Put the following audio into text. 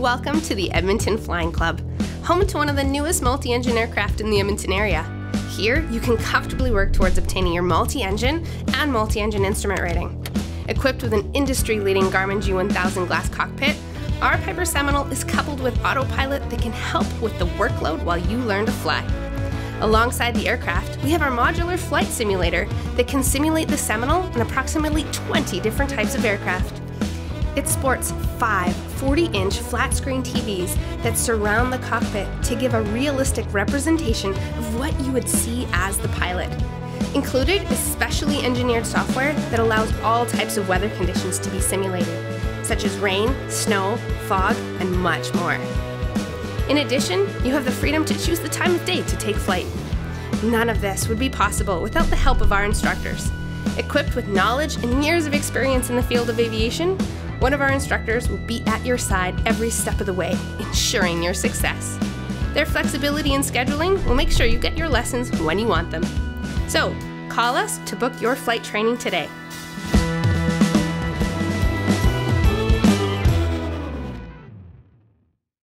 Welcome to the Edmonton Flying Club, home to one of the newest multi-engine aircraft in the Edmonton area. Here, you can comfortably work towards obtaining your multi-engine and multi-engine instrument rating. Equipped with an industry-leading Garmin G1000 glass cockpit, our Piper Seminole is coupled with autopilot that can help with the workload while you learn to fly. Alongside the aircraft, we have our modular flight simulator that can simulate the Seminole and approximately 20 different types of aircraft. It sports 5 40-inch flat-screen TVs that surround the cockpit to give a realistic representation of what you would see as the pilot. Included is specially engineered software that allows all types of weather conditions to be simulated, such as rain, snow, fog, and much more. In addition, you have the freedom to choose the time of day to take flight. None of this would be possible without the help of our instructors. Equipped with knowledge and years of experience in the field of aviation, one of our instructors will be at your side every step of the way, ensuring your success. Their flexibility in scheduling will make sure you get your lessons when you want them. So, call us to book your flight training today.